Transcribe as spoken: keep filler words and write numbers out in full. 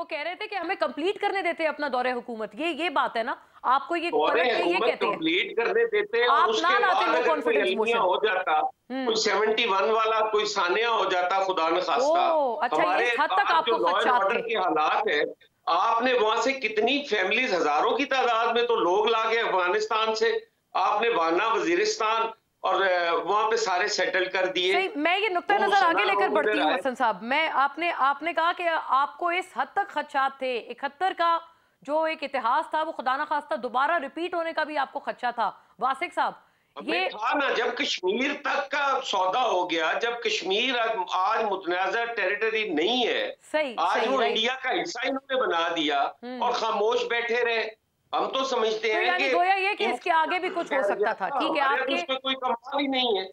वो कह रहे थे कि हमें कंप्लीट करने देते अपना दौरे हुकूमत, ये ये बात है ना, आपको ये कंप्लीट करने देते आप और उसके ना बाद कॉन्फिडेंस हो जाता, कोई इकहत्तर वाला कोई सानिया हो जाता खुदा न खास्ता, हमारे ऑर्डर के हालात है। आपने वहां से कितनी फैमिलीज हजारों की तादाद में तो लोग लाके अफगानिस्तान से आपने वाना वजीरिस्तान और वहाँ पे सारे सेटल कर दिए। मैं ये नुक्ता नजर आगे लेकर बढ़ती हूँ हसन साहब, मैं आपने आपने कहा कि आपको इस हद तक खदशात थे, इकहत्तर का जो एक इतिहास था वो खुदा न खास्ता दोबारा रिपीट होने का भी आपको खदशा था। वासिक साहब ये था ना, जब कश्मीर तक का सौदा हो गया, जब कश्मीर आज मुतनाज़ा टेरिटरी नहीं है, सही, आज वो इंडिया का हिस्सा इन्होंने बना दिया और खामोश बैठे रहे। हम तो समझते तो हैं कि गोया ये कि इसके आगे भी कुछ हो सकता था। ठीक है, आपके कोई कमाल ही नहीं है।